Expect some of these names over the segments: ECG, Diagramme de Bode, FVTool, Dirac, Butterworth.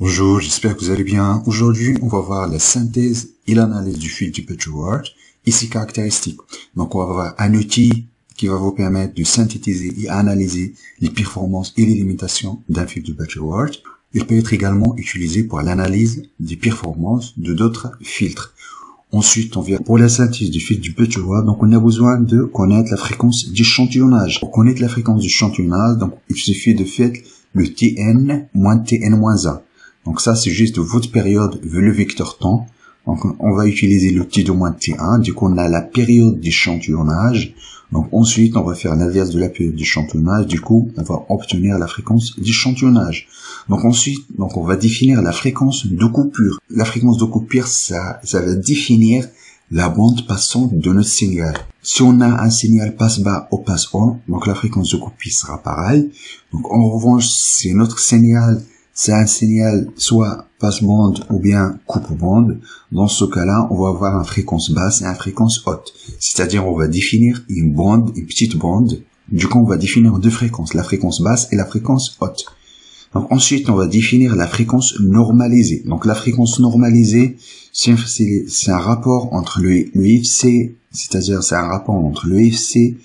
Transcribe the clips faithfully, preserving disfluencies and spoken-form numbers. Bonjour, j'espère que vous allez bien. Aujourd'hui, on va voir la synthèse et l'analyse du fil du Butterworth et ses caractéristiques. Donc, on va voir un outil qui va vous permettre de synthétiser et analyser les performances et les limitations d'un fil de Butterworth. Il peut être également utilisé pour l'analyse des performances de d'autres filtres. Ensuite, on vient pour la synthèse du fil du Butterworth. Donc, on a besoin de connaître la fréquence d'échantillonnage. Pour connaître la fréquence d'échantillonnage, donc, il suffit de faire le Tn moins Tn moins un. Donc, ça, c'est juste votre période vu le vecteur temps. Donc, on va utiliser le T deux moins T un. Du coup, on a la période d'échantillonnage. Donc, ensuite, on va faire l'inverse de la période d'échantillonnage. Du coup, on va obtenir la fréquence d'échantillonnage. Donc, ensuite, donc, on va définir la fréquence de coupure. La fréquence de coupure, ça, ça va définir la bande passante de notre signal. Si on a un signal passe-bas ou passe-haut, donc la fréquence de coupure sera pareille. Donc, en revanche, si notre signal, c'est un signal soit passe-bande ou bien coupe-bande, dans ce cas-là, on va avoir une fréquence basse et une fréquence haute. C'est-à-dire, on va définir une bande, une petite bande. Du coup, on va définir deux fréquences, la fréquence basse et la fréquence haute. Donc, ensuite, on va définir la fréquence normalisée. Donc, la fréquence normalisée, c'est un rapport entre le I F C, c'est-à-dire, c'est un rapport entre le I F C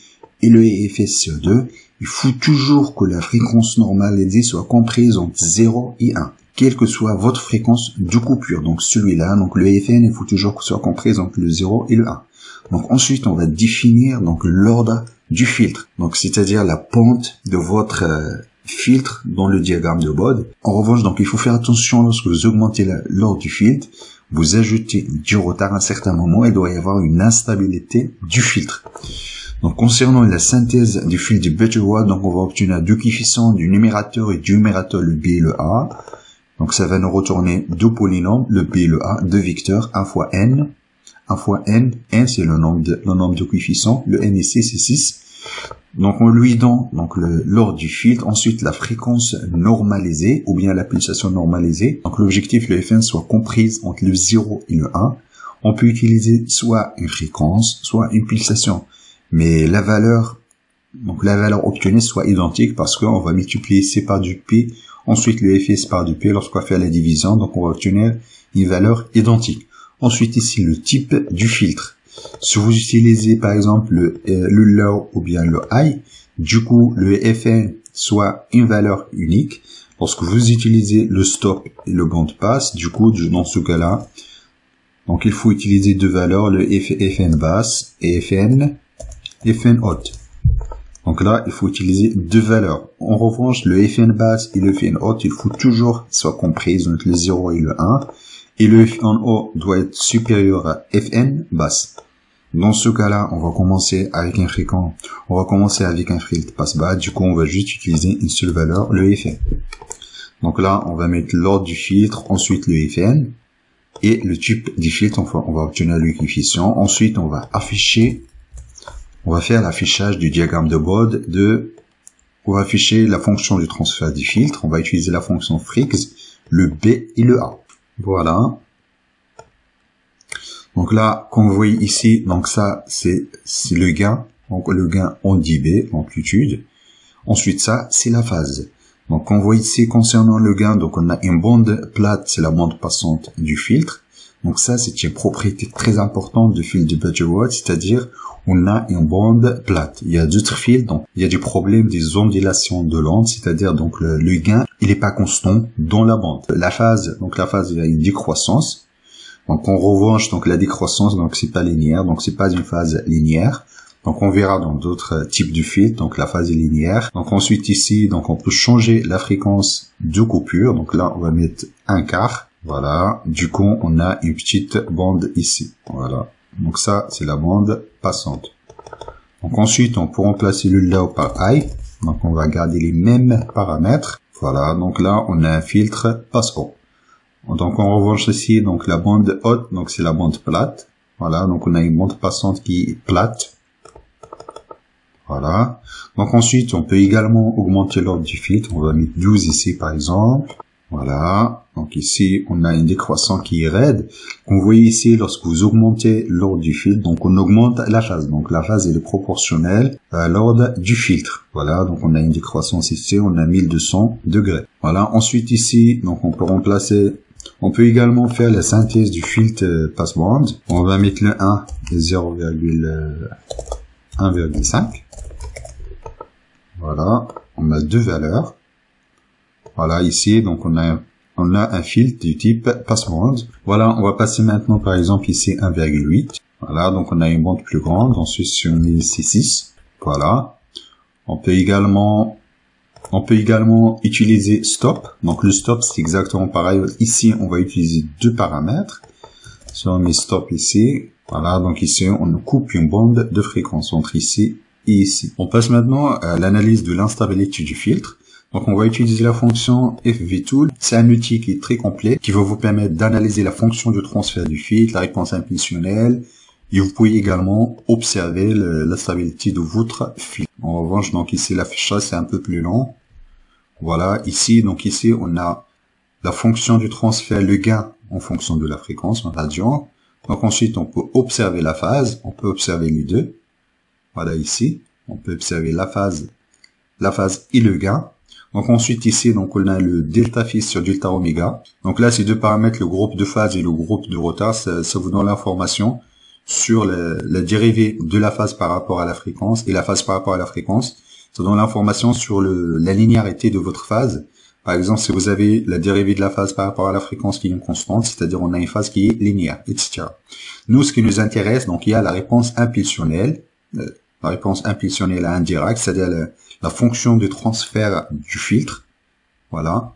et le I F S C O deux. Il faut toujours que la fréquence normalisée soit comprise entre zéro et un, quelle que soit votre fréquence de coupure. Donc celui-là, donc le F N, il faut toujours que soit comprise entre le zéro et le un. Donc ensuite, on va définir donc l'ordre du filtre, donc c'est-à-dire la pente de votre euh, filtre dans le diagramme de Bode. En revanche, donc il faut faire attention lorsque vous augmentez l'ordre du filtre, vous ajoutez du retard à un certain moment, il doit y avoir une instabilité du filtre. Donc, concernant la synthèse du fil de Butterworth, donc, on va obtenir deux coefficients du numérateur et du numérateur, le B et le A. Donc, ça va nous retourner deux polynômes, le B et le A, deux vecteurs, un fois n. un fois n, n c'est le nombre de, le nombre de coefficients, le n ici c'est six. Donc, on lui donne, donc, l'ordre du filtre, ensuite la fréquence normalisée, ou bien la pulsation normalisée. Donc, l'objectif, le F N, soit comprise entre le zéro et le un. On peut utiliser soit une fréquence, soit une pulsation. Mais la valeur, donc la valeur obtenue soit identique parce qu'on va multiplier C par du P, ensuite le F S par du P lorsqu'on va faire la division, donc on va obtenir une valeur identique. Ensuite ici le type du filtre. Si vous utilisez par exemple le, euh, le low ou bien le high, du coup le F N soit une valeur unique. Lorsque vous utilisez le stop et le band pass, du coup dans ce cas-là, donc il faut utiliser deux valeurs, le F N basse et F N. F N haute. Donc là, il faut utiliser deux valeurs. En revanche, le F N basse et le F N haute, il faut toujours qu'ils soient comprises entre le zéro et le un. Et le F N haut doit être supérieur à F N basse. Dans ce cas-là, on va commencer avec un fréquent. On va commencer avec un filtre passe-bas. Du coup, on va juste utiliser une seule valeur, le F N. Donc là, on va mettre l'ordre du filtre, ensuite le F N. Et le type du filtre, on va, on va obtenir le coefficient. Ensuite, on va afficher. On va faire l'affichage du diagramme de Bode de, on va afficher la fonction du transfert du filtre. On va utiliser la fonction Frix, le B et le A. Voilà. Donc là, comme vous voyez ici, donc ça, c'est le gain. Donc le gain, on dit B, amplitude. Ensuite, ça, c'est la phase. Donc on voit ici, concernant le gain, donc on a une bande plate, c'est la bande passante du filtre. Donc ça, c'est une propriété très importante du fil de Butterworth, c'est-à-dire on a une bande plate. Il y a d'autres fils, donc il y a du problème des ondulations de l'onde, c'est-à-dire donc le, le gain, il n'est pas constant dans la bande. La phase, donc la phase, il y a une décroissance. Donc en revanche, donc la décroissance, donc c'est pas linéaire, donc c'est pas une phase linéaire. Donc on verra dans d'autres types de fils, donc la phase est linéaire. Donc ensuite ici, donc on peut changer la fréquence de coupure. Donc là, on va mettre un quart. Voilà. Du coup, on a une petite bande ici. Voilà. Donc ça, c'est la bande passante. Donc ensuite, on peut remplacer le low par high. Donc on va garder les mêmes paramètres. Voilà, donc là, on a un filtre passe-haut. Donc en revanche ici, donc la bande haute, donc c'est la bande plate. Voilà, donc on a une bande passante qui est plate. Voilà. Donc ensuite, on peut également augmenter l'ordre du filtre. On va mettre douze ici, par exemple. Voilà, donc ici on a une décroissante qui est raide. Comme vous voyez ici, lorsque vous augmentez l'ordre du filtre, donc on augmente la phase. Donc la phase est proportionnelle à l'ordre du filtre. Voilà, donc on a une décroissance ici, on a mille deux cents degrés. Voilà, ensuite ici, donc on peut remplacer, on peut également faire la synthèse du filtre passband. On va mettre le un et zéro virgule un virgule cinq. Voilà, on a deux valeurs. Voilà, ici, donc on a, on a un filtre du type passband. Voilà, on va passer maintenant, par exemple, ici, un virgule huit. Voilà, donc on a une bande plus grande. Ensuite, sur mille six. Voilà. On peut également, on peut également utiliser stop. Donc, le stop, c'est exactement pareil. Ici, on va utiliser deux paramètres. Si on met stop ici. Voilà, donc ici, on coupe une bande de fréquence entre ici et ici. On passe maintenant à l'analyse de l'instabilité du filtre. Donc on va utiliser la fonction F V Tool. C'est un outil qui est très complet, qui va vous permettre d'analyser la fonction de transfert du filtre, la réponse impulsionnelle, et vous pouvez également observer le, la stabilité de votre filtre. En revanche, donc ici l'affichage c'est un peu plus long. Voilà, ici, donc ici on a la fonction du transfert, le gain en fonction de la fréquence, en radian. Donc ensuite on peut observer la phase, on peut observer les deux. Voilà ici, on peut observer la phase, la phase et le gain. Donc ensuite ici, donc on a le delta phi sur delta oméga. Donc là, ces deux paramètres, le groupe de phase et le groupe de retard, ça, ça vous donne l'information sur la, la dérivée de la phase par rapport à la fréquence et la phase par rapport à la fréquence. Ça donne l'information sur le, la linéarité de votre phase. Par exemple, si vous avez la dérivée de la phase par rapport à la fréquence qui est une constante, c'est-à-dire on a une phase qui est linéaire, et cetera. Nous, ce qui nous intéresse, donc il y a la réponse impulsionnelle. Euh, la réponse impulsionnelle à un Dirac, c'est-à-dire la, la fonction de transfert du filtre. Voilà.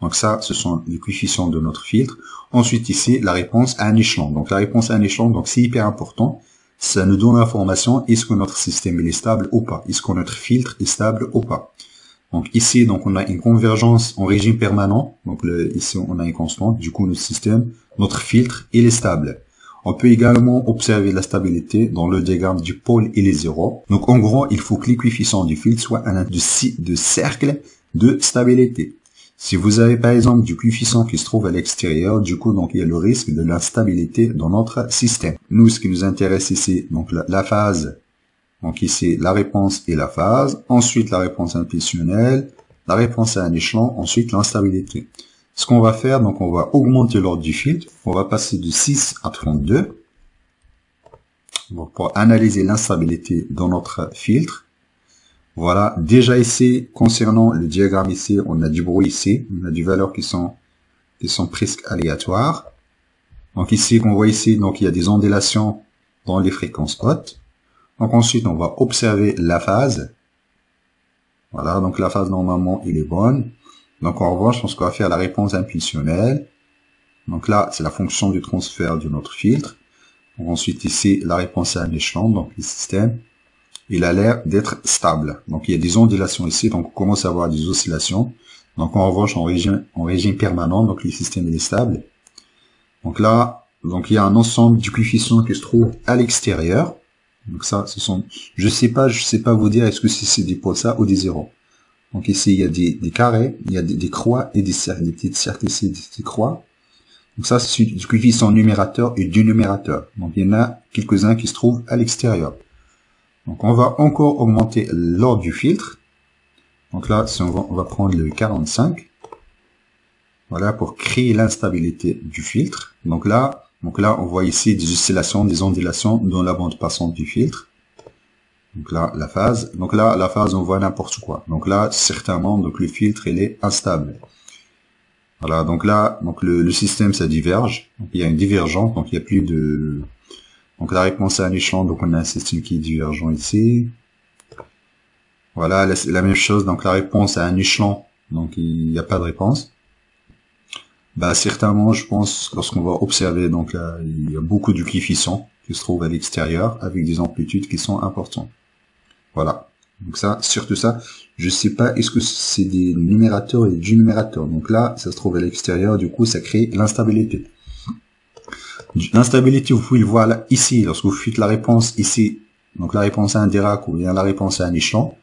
Donc ça, ce sont les coefficients de notre filtre. Ensuite ici, la réponse à un échelon. Donc la réponse à un échelon, donc c'est hyper important. Ça nous donne l'information, est-ce que notre système il est stable ou pas? Est-ce que notre filtre est stable ou pas? Donc ici, donc on a une convergence en régime permanent. Donc le, ici, on a une constante. Du coup, notre système, notre filtre, il est stable. On peut également observer la stabilité dans le diagramme du pôle et les zéros. Donc en gros, il faut que les coefficients du filtre soient un indice de cercle de stabilité. Si vous avez par exemple du coefficient qui se trouve à l'extérieur, du coup donc il y a le risque de l'instabilité dans notre système. Nous, ce qui nous intéresse ici, donc la, la phase, donc ici la réponse et la phase, ensuite la réponse impulsionnelle, la réponse à un échelon, ensuite l'instabilité. Ce qu'on va faire, donc on va augmenter l'ordre du filtre. On va passer de six à trente-deux. Donc pour analyser l'instabilité dans notre filtre. Voilà, déjà ici, concernant le diagramme ici, on a du bruit ici. On a des valeurs qui sont, qui sont presque aléatoires. Donc ici, qu'on voit ici, donc il y a des ondulations dans les fréquences hautes. Donc ensuite, on va observer la phase. Voilà, donc la phase normalement, elle est bonne. Donc en revanche, on va faire la réponse impulsionnelle. Donc là, c'est la fonction du transfert de notre filtre. Donc ensuite ici, la réponse à un échelon. Donc le système, il a l'air d'être stable. Donc il y a des ondulations ici, donc on commence à avoir des oscillations. Donc en revanche, en régime, en régime permanent, donc le système est stable. Donc là, donc il y a un ensemble du coefficient qui se trouve à l'extérieur. Donc ça, ce sont, je sais pas, je sais pas vous dire est-ce que c'est des pôles ça ou des zéros. Donc ici, il y a des, des carrés, il y a des, des croix et des cercles, des petites cercles ici, des petites croix. Donc ça, c'est du coefficient numérateur et dénominateur. Donc il y en a quelques-uns qui se trouvent à l'extérieur. Donc on va encore augmenter l'ordre du filtre. Donc là, si on, va, on va prendre le quarante-cinq. Voilà, pour créer l'instabilité du filtre. Donc là, donc là, on voit ici des oscillations, des ondulations dans la bande passante du filtre. Donc là, la phase. Donc là, la phase, on voit n'importe quoi. Donc là, certainement, donc le filtre, il est instable. Voilà. Donc là, donc le, le système, ça diverge. Donc il y a une divergence. Donc il n'y a plus de. Donc la réponse à un échelon. Donc on a un système qui est divergent ici. Voilà, la, la même chose. Donc la réponse à un échelon. Donc il n'y a pas de réponse. Bah certainement, je pense, lorsqu'on va observer, donc là, il y a beaucoup de coefficients qui se trouvent à l'extérieur avec des amplitudes qui sont importantes. Voilà. Donc ça, surtout ça, je sais pas, est-ce que c'est des numérateurs et du numérateur. Donc là, ça se trouve à l'extérieur, du coup, ça crée l'instabilité. L'instabilité, vous pouvez le voir là, ici, lorsque vous faites la réponse ici, donc la réponse à un Dirac ou bien la réponse à un échelon.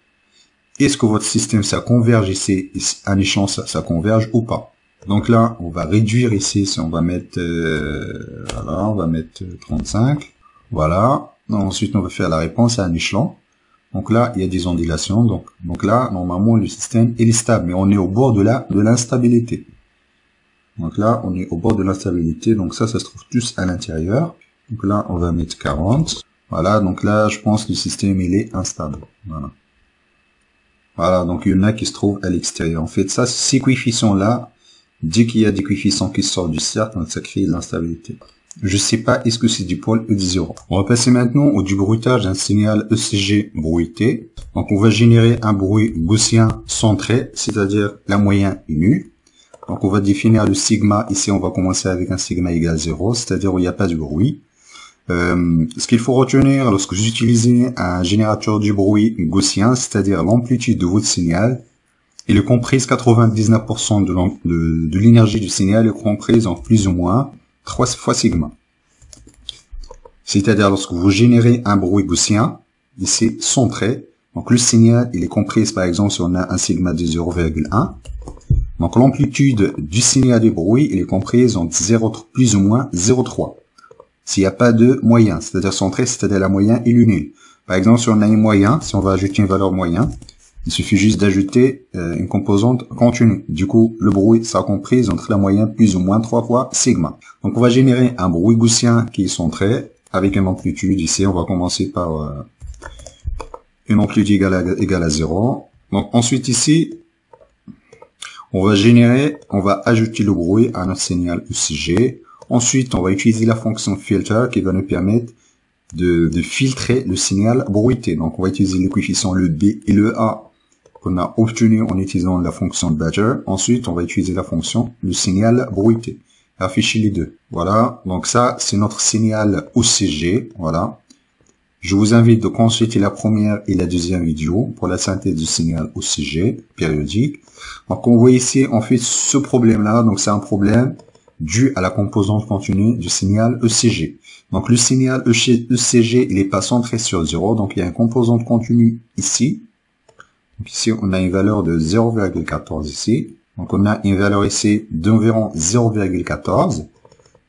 Est-ce que votre système, ça converge ici, un échelon, ça, ça converge ou pas? Donc là, on va réduire ici, on va mettre, euh, voilà, on va mettre trente-cinq. Voilà. Ensuite, on va faire la réponse à un échelon. Donc là, il y a des ondulations. Donc, donc là, normalement, le système est stable, mais on est au bord de la, de l'instabilité. Donc là, on est au bord de l'instabilité. Donc ça, ça se trouve tous à l'intérieur. Donc là, on va mettre quarante. Voilà. Donc là, je pense que le système, il est instable. Voilà. Voilà. Donc il y en a qui se trouvent à l'extérieur. En fait, ça, ces coefficients-là, dès qu'il y a des coefficients qui sortent du cercle, ça crée l'instabilité. Je sais pas, est-ce que c'est du pôle ou du zéro. On va passer maintenant au du bruitage d'un signal E C G bruité. Donc on va générer un bruit gaussien centré, c'est-à-dire la moyenne est nulle. Donc on va définir le sigma. Ici on va commencer avec un sigma égal zéro, c'est-à-dire où il n'y a pas de bruit. Euh, ce qu'il faut retenir lorsque vous utilisez un générateur du bruit gaussien, c'est-à-dire l'amplitude de votre signal, il est comprise quatre-vingt-dix-neuf pour cent de, de, de l'énergie du signal est comprise en plus ou moins trois fois sigma. C'est-à-dire lorsque vous générez un bruit gaussien, ici centré, donc le signal il est compris par exemple si on a un sigma de zéro virgule un, donc l'amplitude du signal du bruit il est comprise entre zéro, plus ou moins zéro virgule trois. S'il n'y a pas de moyen, c'est-à-dire centré, c'est-à-dire la moyenne est nulle. Par exemple si on a une moyenne, si on va ajouter une valeur moyenne, il suffit juste d'ajouter euh, une composante continue. Du coup, le bruit sera comprise entre la moyenne plus ou moins trois fois sigma. Donc, on va générer un bruit gaussien qui est centré avec une amplitude. Ici, on va commencer par euh, une amplitude égale à, égale à zéro. Donc, ensuite, ici, on va générer, on va ajouter le bruit à notre signal E C G. Ensuite, on va utiliser la fonction filter qui va nous permettre de, de filtrer le signal bruité. Donc, on va utiliser les coefficients le B et le A qu'on a obtenu en utilisant la fonction Butter. Ensuite, on va utiliser la fonction le signal bruité. Afficher les deux. Voilà. Donc ça, c'est notre signal E C G. Voilà. Je vous invite de consulter la première et la deuxième vidéo pour la synthèse du signal E C G périodique. Donc, on voit ici, en fait, ce problème-là. Donc, c'est un problème dû à la composante continue du signal E C G. Donc, le signal E C G, il n'est pas centré sur zéro. Donc, il y a une composante continue ici. Donc ici, on a une valeur de zéro virgule quatorze ici. Donc, on a une valeur ici d'environ zéro virgule quatorze.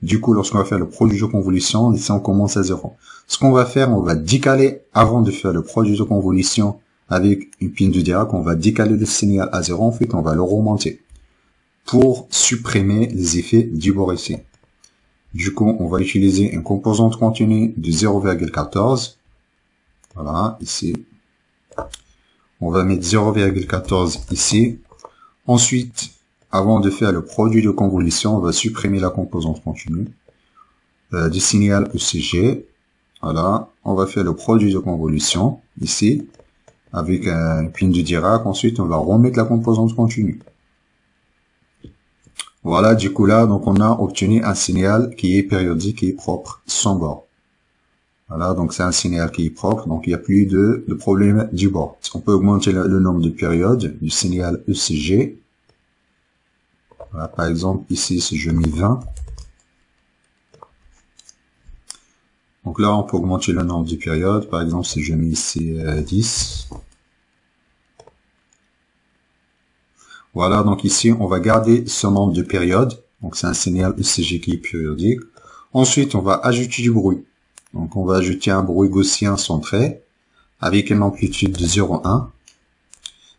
Du coup, lorsqu'on va faire le produit de convolution, ici, on commence à zéro. Ce qu'on va faire, on va décaler, avant de faire le produit de convolution avec une pine de Dirac, on va décaler le signal à zéro. En fait, on va le remonter pour supprimer les effets du bord ici. Du coup, on va utiliser une composante continue de zéro virgule quatorze. Voilà, ici. On va mettre zéro virgule quatorze ici. Ensuite, avant de faire le produit de convolution, on va supprimer la composante continue euh, du signal E C G. Voilà. On va faire le produit de convolution ici avec un pin de Dirac. Ensuite, on va remettre la composante continue. Voilà. Du coup là, donc on a obtenu un signal qui est périodique et propre sans bord. Voilà, donc c'est un signal qui est propre, donc il n'y a plus de, de problème du bord. On peut augmenter le, le nombre de périodes du signal E C G. Voilà, par exemple, ici, si je mets vingt. Donc là, on peut augmenter le nombre de périodes. Par exemple, si je mets ici euh, dix. Voilà, donc ici, on va garder ce nombre de périodes. Donc c'est un signal E C G qui est périodique. Ensuite, on va ajouter du bruit. Donc on va ajouter un bruit gaussien centré avec une amplitude de zéro virgule un.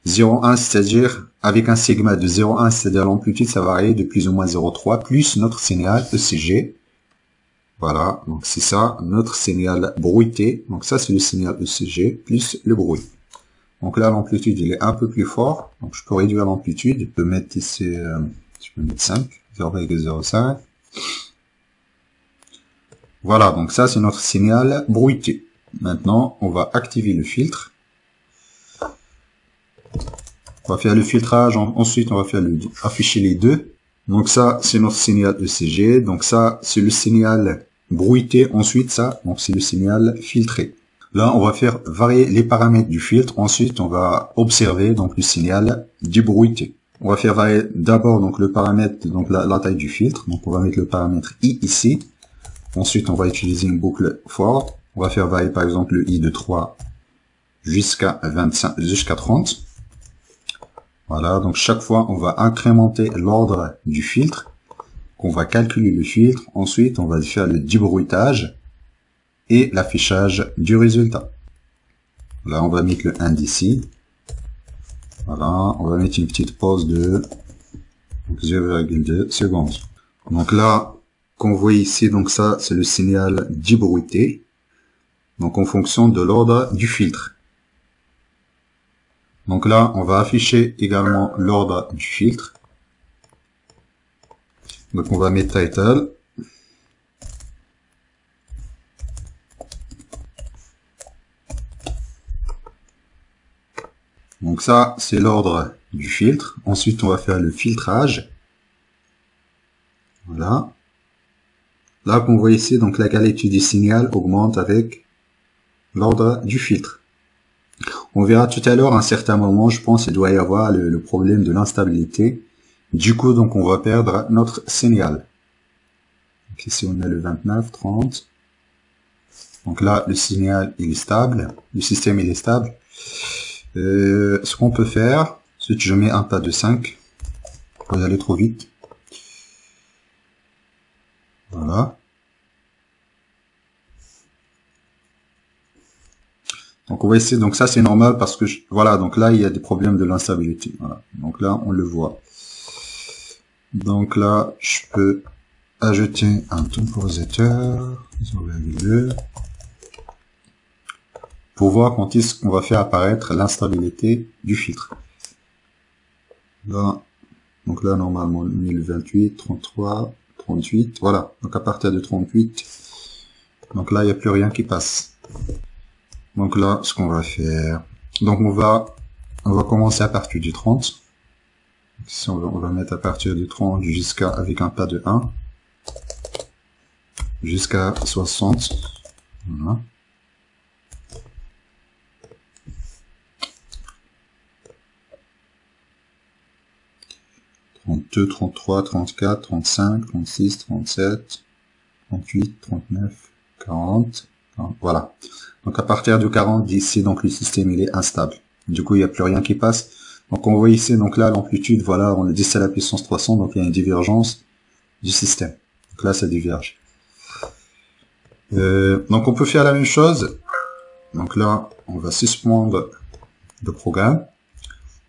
zéro virgule un, c'est-à-dire avec un sigma de zéro virgule un, c'est-à-dire l'amplitude, ça varie de plus ou moins zéro virgule trois, plus notre signal E C G. Voilà, donc c'est ça, notre signal bruité. Donc ça, c'est le signal E C G plus le bruit. Donc là, l'amplitude, il est un peu plus fort. Donc je peux réduire l'amplitude. Je peux mettre ici, euh, je peux mettre cinq, zéro virgule zéro cinq. Voilà, donc ça c'est notre signal bruité. Maintenant, on va activer le filtre. On va faire le filtrage, ensuite on va faire le, afficher les deux. Donc ça c'est notre signal E C G, donc ça c'est le signal bruité, ensuite ça donc c'est le signal filtré. Là on va faire varier les paramètres du filtre, ensuite on va observer donc le signal du bruité. On va faire varier d'abord donc le paramètre, donc la, la taille du filtre, donc on va mettre le paramètre I ici. Ensuite, on va utiliser une boucle for. On va faire varier, par exemple, le i de trois jusqu'à vingt-cinq, jusqu'à trente. Voilà, donc chaque fois, on va incrémenter l'ordre du filtre, qu'on va calculer le filtre. Ensuite, on va faire le débruitage et l'affichage du résultat. Là, on va mettre le un d'ici. Voilà, on va mettre une petite pause de zéro virgule deux secondes. Donc là, qu'on voit ici, donc ça, c'est le signal débruité. Donc en fonction de l'ordre du filtre. Donc là, on va afficher également l'ordre du filtre. Donc on va mettre title. Donc ça, c'est l'ordre du filtre. Ensuite, on va faire le filtrage. Voilà. Là, qu'on voit ici, donc la qualité du signal augmente avec l'ordre du filtre. On verra tout à l'heure, à un certain moment, je pense, il doit y avoir le, le problème de l'instabilité. Du coup, donc, on va perdre notre signal. Donc ici, on a le vingt-neuf, trente. Donc là, le signal, il est stable. Le système, il est stable. Euh, ce qu'on peut faire, c'est que je mets un pas de cinq. Vous allez trop vite. Voilà. Donc on va essayer, donc ça c'est normal parce que, je, voilà, donc là il y a des problèmes de l'instabilité, voilà. Donc là on le voit. Donc là je peux ajouter un temporisateur, pour voir quand est-ce qu'on va faire apparaître l'instabilité du filtre. Là, donc là normalement on met le vingt-huit, trente-trois, trente-huit, voilà. Donc à partir de trente-huit, donc là il n'y a plus rien qui passe. Donc là, ce qu'on va faire, donc on va, on va commencer à partir du trente. Ici, on va, on va mettre à partir du trente jusqu'à, avec un pas de un, jusqu'à soixante. Voilà. trente-deux, trente-trois, trente-quatre, trente-cinq, trente-six, trente-sept, trente-huit, trente-neuf, quarante. Voilà. Donc à partir de quarante d'ici, donc le système il est instable. Du coup il n'y a plus rien qui passe. Donc on voit ici, donc là l'amplitude, voilà, on le dit à la puissance trois cents, donc il y a une divergence du système. Donc là ça diverge. Euh, donc on peut faire la même chose. Donc là on va suspendre le programme.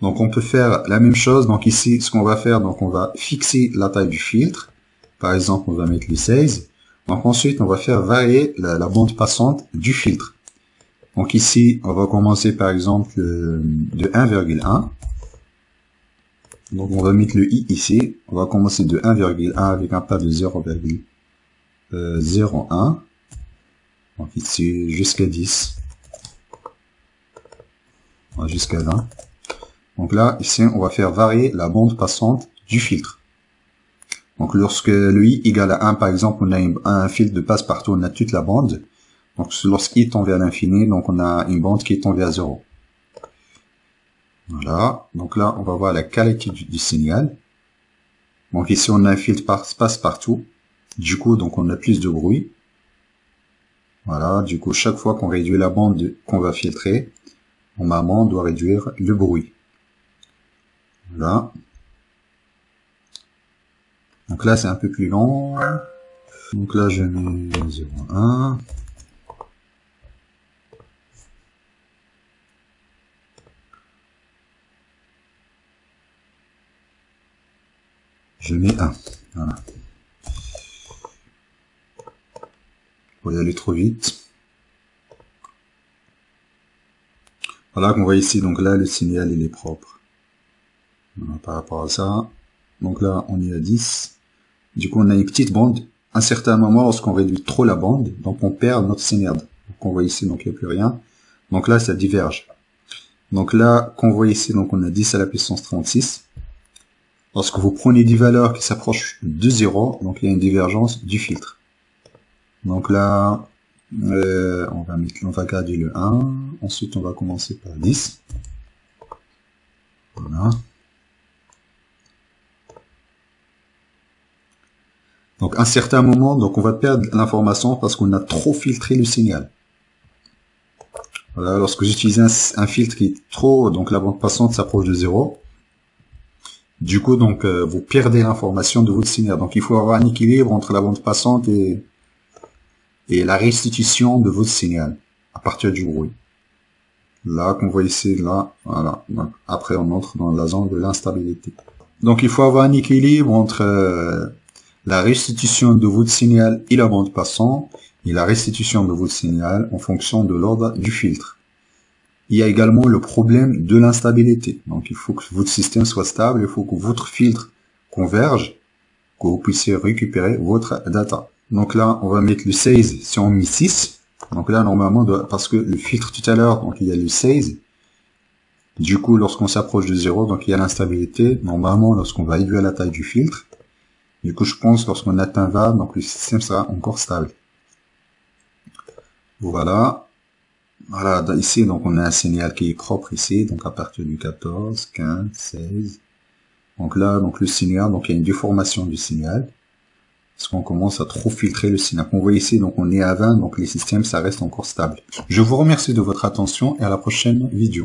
Donc on peut faire la même chose. Donc ici ce qu'on va faire, donc on va fixer la taille du filtre. Par exemple on va mettre le seize. Donc ensuite, on va faire varier la, la bande passante du filtre. Donc ici, on va commencer par exemple euh, de un virgule un. Donc on va mettre le i ici. On va commencer de un virgule un avec un pas de zéro virgule zéro un. Donc ici, jusqu'à dix. Jusqu'à vingt. Donc là, ici, on va faire varier la bande passante du filtre. Donc lorsque le i égale à un, par exemple, on a une, un filtre de passe-partout, on a toute la bande. Donc lorsqu'il tend vers l'infini, donc on a une bande qui tend vers zéro. Voilà, donc là on va voir la qualité du, du signal. Donc ici on a un filtre passe-partout, du coup donc on a plus de bruit. Voilà, du coup chaque fois qu'on réduit la bande qu'on va filtrer, normalement on doit réduire le bruit. Voilà. Donc là, c'est un peu plus long. Donc là, je mets zéro virgule un. Je mets un. Voilà. Faut y aller trop vite. Voilà, qu'on voit ici. Donc là, le signal, il est propre. Voilà, par rapport à ça. Donc là, on est à dix. Du coup, on a une petite bande. À un certain moment, lorsqu'on réduit trop la bande, donc on perd notre signal. Donc on voit ici, donc il n'y a plus rien. Donc là, ça diverge. Donc là, qu'on voit ici, donc on a dix à la puissance trente-six. Lorsque vous prenez des valeurs qui s'approchent de zéro, donc il y a une divergence du filtre. Donc là, euh, on va mettre, on va garder le un. Ensuite, on va commencer par dix. Voilà. Donc à un certain moment, donc on va perdre l'information parce qu'on a trop filtré le signal. Voilà, lorsque j'utilise un, un filtre qui est trop, donc la bande passante s'approche de zéro, Du coup, donc, euh, vous perdez l'information de votre signature. Donc, il faut avoir un équilibre entre la bande passante et, et la restitution de votre signal à partir du bruit. Là, qu'on voit ici, là, voilà. Donc, après, on entre dans la zone de l'instabilité. Donc, il faut avoir un équilibre entre euh, la restitution de votre signal et la bande passante, et la restitution de votre signal en fonction de l'ordre du filtre. Il y a également le problème de l'instabilité. Donc, il faut que votre système soit stable, il faut que votre filtre converge, que vous puissiez récupérer votre data. Donc là, on va mettre le seize si on met six. Donc là, normalement, parce que le filtre tout à l'heure, donc il y a le seize. Du coup, lorsqu'on s'approche de zéro, donc il y a l'instabilité. Normalement, lorsqu'on va réduire la taille du filtre, du coup, je pense, lorsqu'on atteint V A, donc le système sera encore stable. Voilà. Voilà, ici, donc, on a un signal qui est propre ici, donc, à partir du quatorze, quinze, seize. Donc là, donc, le signal, donc, il y a une déformation du signal. Parce qu'on commence à trop filtrer le signal. On voit ici, donc, on est à vingt, donc, les systèmes, ça reste encore stable. Je vous remercie de votre attention et à la prochaine vidéo.